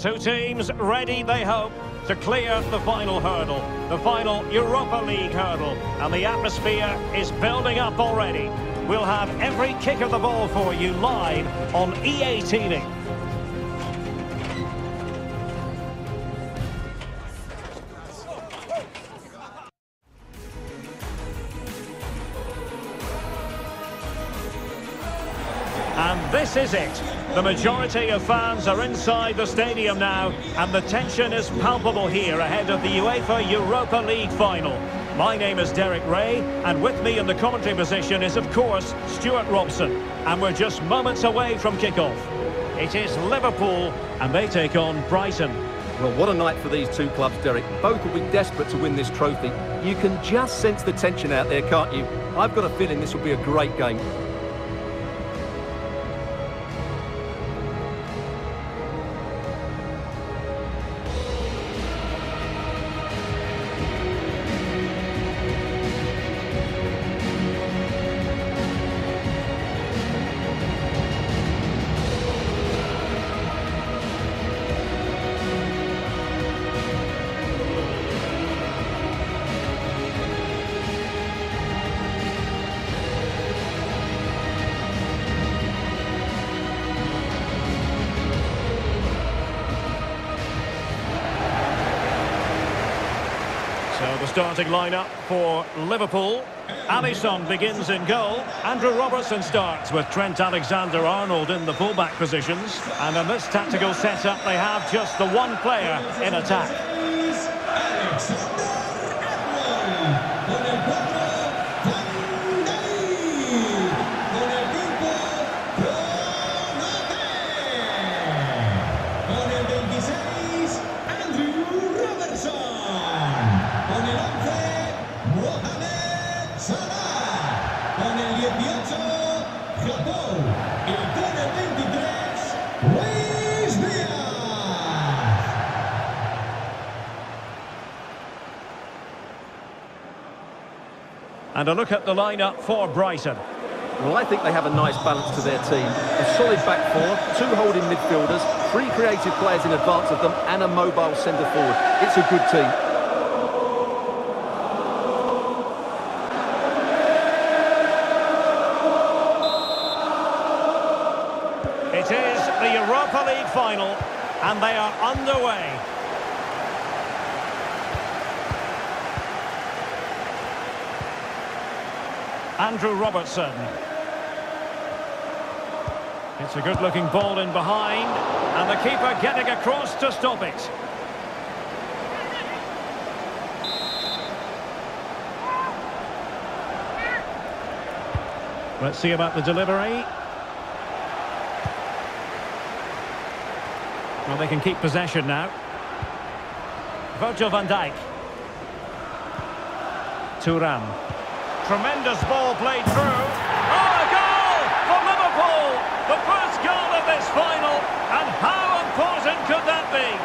Two teams ready, they hope, to clear the final hurdle, the final Europa League hurdle, and the atmosphere is building up already. We'll have every kick of the ball for you live on EA TV. And this is it. The majority of fans are inside the stadium now, and the tension is palpable here ahead of the UEFA Europa League final. My name is Derek Ray, and with me in the commentary position is, of course, Stuart Robson. And we're just moments away from kickoff. It is Liverpool, and they take on Brighton. Well, what a night for these two clubs, Derek. Both will be desperate to win this trophy. You can just sense the tension out there, can't you? I've got a feeling this will be a great game. The starting lineup for Liverpool. Alisson begins in goal. Andrew Robertson starts with Trent Alexander-Arnold in the fullback positions. And in this tactical setup, they have just the one player in attack. And a look at the lineup for Brighton. Well, I think they have a nice balance to their team. A solid back four, two holding midfielders, three creative players in advance of them, and a mobile centre forward. It's a good team. It is the Europa League final, and they are underway. Andrew Robertson. It's a good-looking ball in behind, and the keeper getting across to stop it. Let's see about the delivery. Well, they can keep possession now. Virgil van Dijk. Thuram. Tremendous ball played through. Oh, a goal for Liverpool! The first goal of this final, and how important could that be?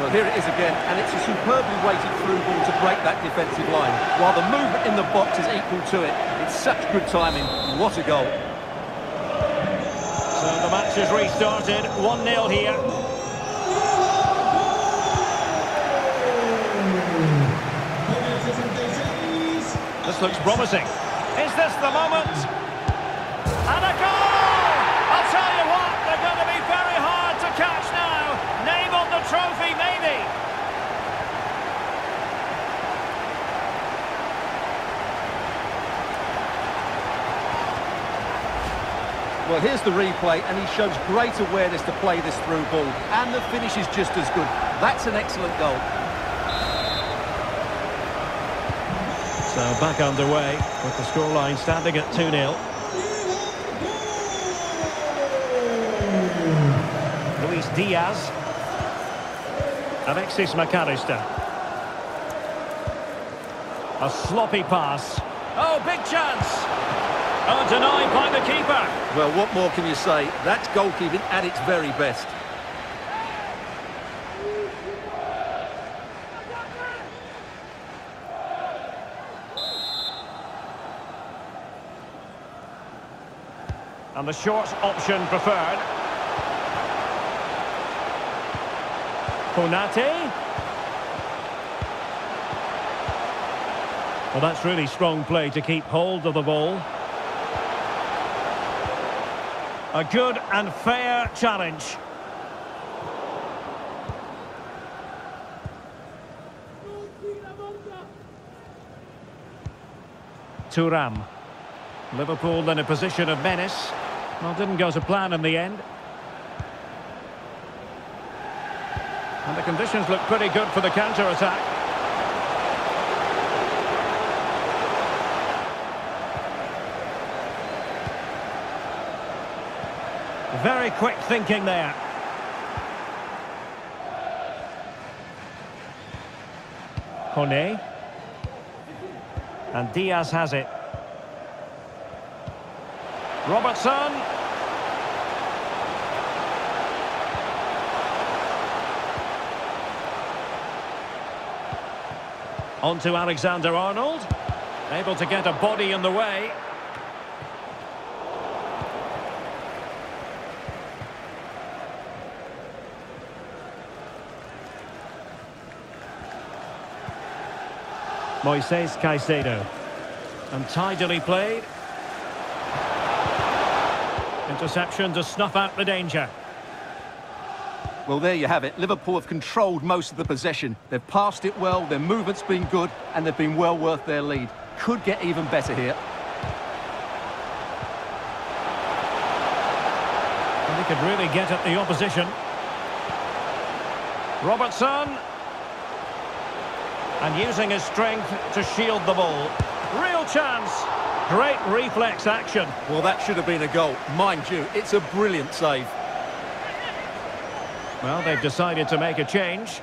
Well, here it is again, and it's a superbly weighted through ball to break that defensive line, while the movement in the box is equal to it. It's such good timing. What a goal. So the match is restarted, 1-0 here. This looks promising. Is this the moment? And a goal! I'll tell you what, they're going to be very hard to catch now. Name on the trophy, maybe. Well, here's the replay, and he shows great awareness to play this through ball. And the finish is just as good. That's an excellent goal. So back underway with the scoreline standing at 2-0. Luis Diaz. Alexis Mac Allister. A sloppy pass. Oh, big chance! Oh, denied by the keeper. Well, what more can you say? That's goalkeeping at its very best. And the short option preferred. Konaté. Well, that's really strong play to keep hold of the ball. A good and fair challenge. Thuram. Liverpool in a position of menace. Well, didn't go to plan in the end. And the conditions look pretty good for the counter-attack. Very quick thinking there. Koné. And Diaz has it. Robertson. On to Alexander-Arnold. Able to get a body in the way. Moises Caicedo. And tidily played. Interception to snuff out the danger. Well, there you have it. Liverpool have controlled most of the possession. They've passed it well, their movement's been good, and they've been well worth their lead. Could get even better here. And they could really get at the opposition. Robertson. And using his strength to shield the ball. Real chance. Great reflex action. Well, that should have been a goal. Mind you, it's a brilliant save. Well, they've decided to make a change.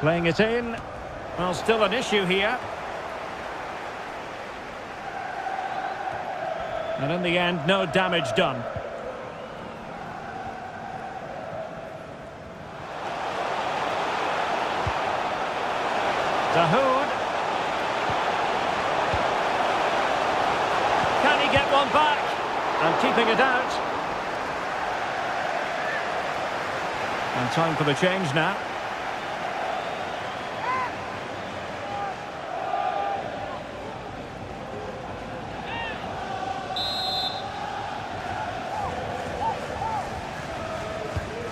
Playing it in. Well, still an issue here. And in the end, no damage done. Dahoud. Can he get one back? And keeping it out. And time for the change now.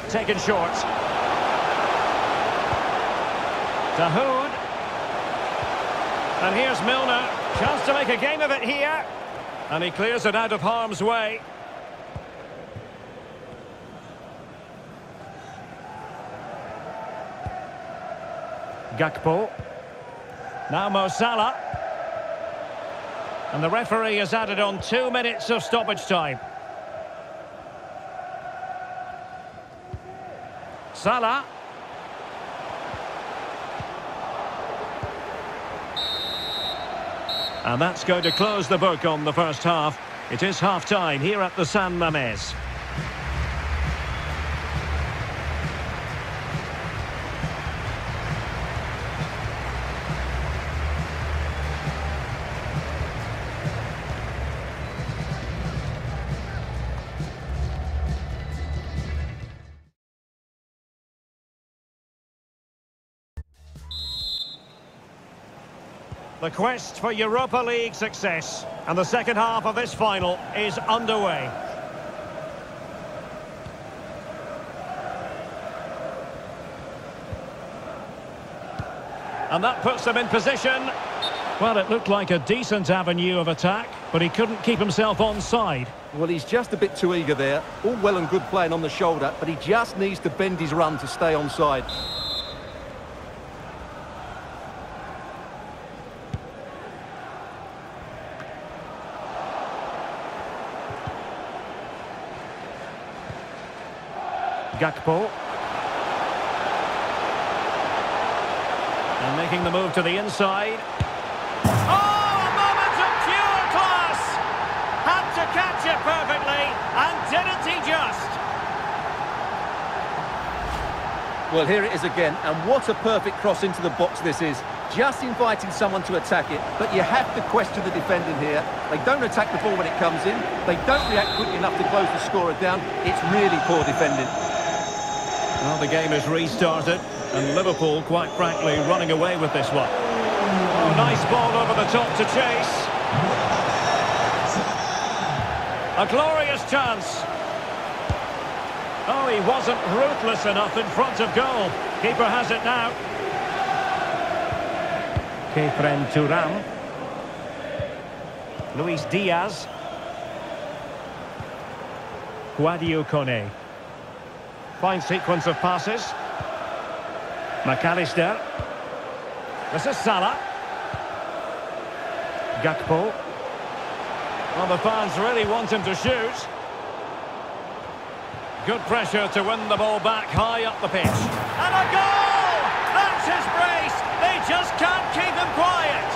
Taken short. Dahoud. And here's Milner. Chance to make a game of it here. And he clears it out of harm's way. Gakpo. Now Mo Salah. And the referee has added on 2 minutes of stoppage time. Salah. And that's going to close the book on the first half. It is half-time here at the San Mamés. The quest for Europa League success, and the second half of this final is underway. And that puts them in position. Well, it looked like a decent avenue of attack, but he couldn't keep himself onside. Well, he's just a bit too eager there. All well and good playing on the shoulder, but he just needs to bend his run to stay onside. Gakpo. And making the move to the inside. Oh, a moment of pure class! Had to catch it perfectly, and didn't he just? Well, here it is again, and what a perfect cross into the box this is. Just inviting someone to attack it, but you have to question the defending here. They don't attack the ball when it comes in. They don't react quickly enough to close the scorer down. It's really poor defending. Well, the game has restarted, and Liverpool, quite frankly, running away with this one. Oh, nice ball over the top to chase. A glorious chance. Oh, he wasn't ruthless enough in front of goal. Keeper has it now. Kefren Thuram. Luis Diaz. Guadio Koné. Fine sequence of passes. Mac Allister. This is Salah. Gakpo. Well, the fans really want him to shoot. Good pressure to win the ball back high up the pitch. And a goal! That's his brace! They just can't keep him quiet!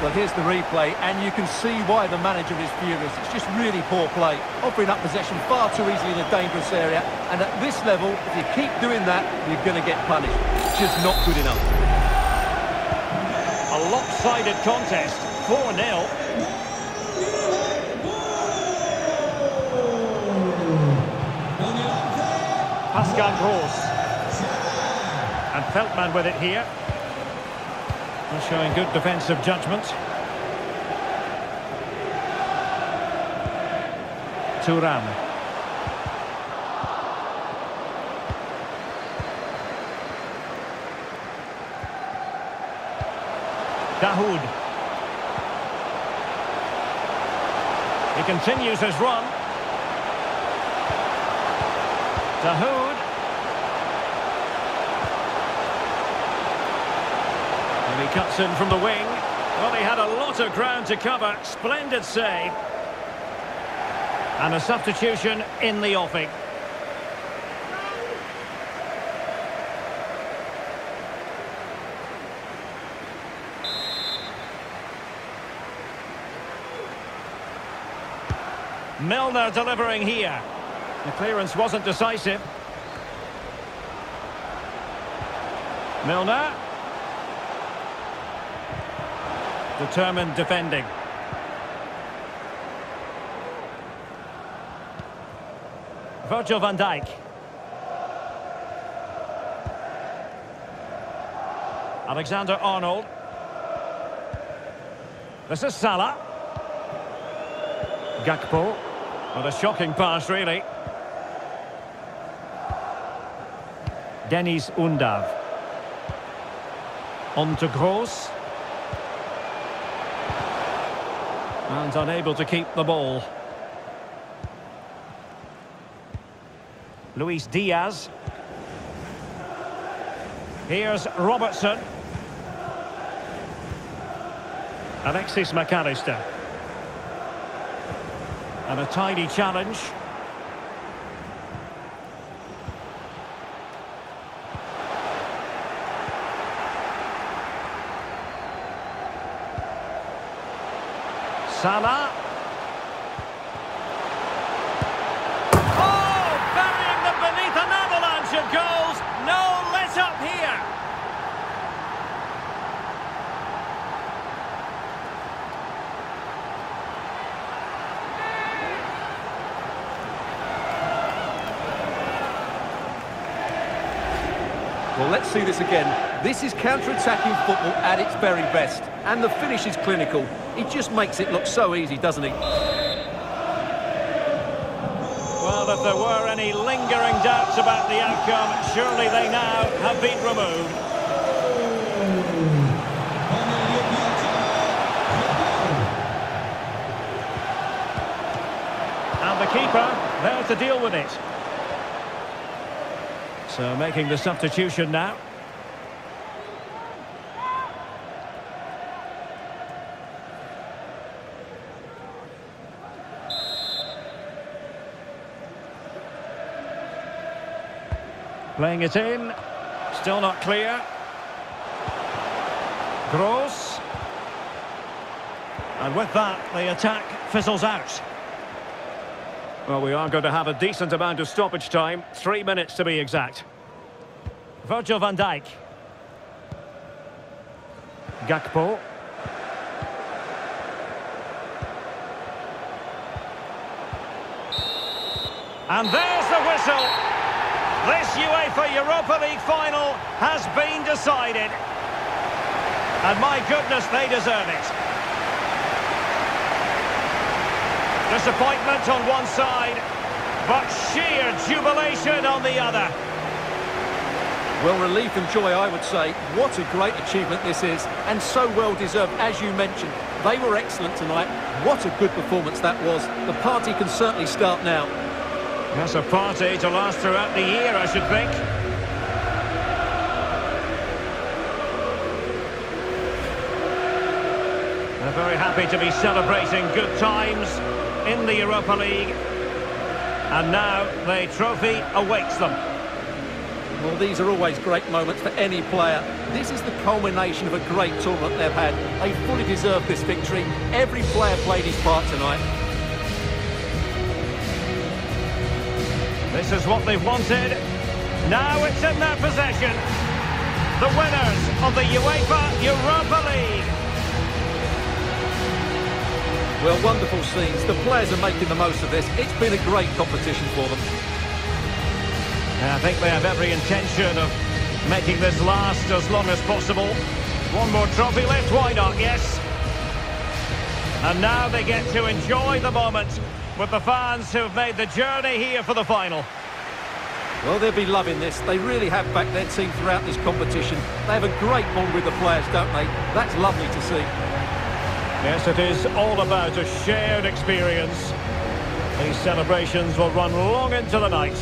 Well, here's the replay, and you can see why the manager is furious. It's just really poor play, offering up possession far too easily in a dangerous area. And at this level, if you keep doing that, you're going to get punished. It's just not good enough. A lopsided contest, 4-0. Pascal Gross. And Feltman with it here. He's showing good defensive judgment. Thuram. Dahoud. He continues his run. Dahoud. He cuts in from the wing. Well, he had a lot of ground to cover. Splendid save. And a substitution in the offing. Milner delivering here. The clearance wasn't decisive. Milner. Determined defending. Virgil van Dijk. Alexander-Arnold. This is Salah. Gakpo. What a shocking pass, really. Denis Undav. On to Gross. And unable to keep the ball. Luis Diaz. Here's Robertson. Alexis Mac Allister. And a tidy challenge. Salah. Oh, burying them beneath an avalanche of goals. No let-up here. Well, let's see this again. This is counter-attacking football at its very best. And the finish is clinical. He just makes it look so easy, doesn't he? Well, if there were any lingering doubts about the outcome, surely they now have been removed. And the keeper there to deal with it. So making the substitution now. Playing it in, still not clear. Gross. And with that, the attack fizzles out. Well, we are going to have a decent amount of stoppage time, 3 minutes to be exact. Virgil van Dijk. Gakpo. And there's the whistle. This UEFA Europa League final has been decided. And my goodness, they deserve it. Disappointment on one side, but sheer jubilation on the other. Well, relief and joy, I would say. What a great achievement this is, and so well deserved, as you mentioned. They were excellent tonight. What a good performance that was. The party can certainly start now. That's a party to last throughout the year, I should think. They're very happy to be celebrating good times in the Europa League. And now the trophy awaits them. Well, these are always great moments for any player. This is the culmination of a great tournament they've had. They fully deserve this victory. Every player played his part tonight. This is what they've wanted. Now it's in their possession. The winners of the UEFA Europa League. Well, wonderful scenes. The players are making the most of this. It's been a great competition for them. And I think they have every intention of making this last as long as possible. One more trophy left, why not, yes? And now they get to enjoy the moment with the fans who have made the journey here for the final. Well, they'll be loving this. They really have backed their team throughout this competition. They have a great bond with the players, don't they? That's lovely to see. Yes, it is all about a shared experience. These celebrations will run long into the night.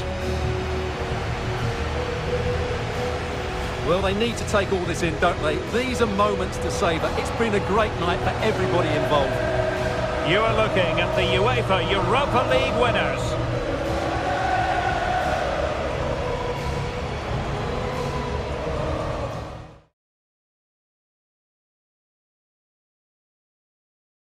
Well, they need to take all this in, don't they? These are moments to savour. It's been a great night for everybody involved. You are looking at the UEFA Europa League winners.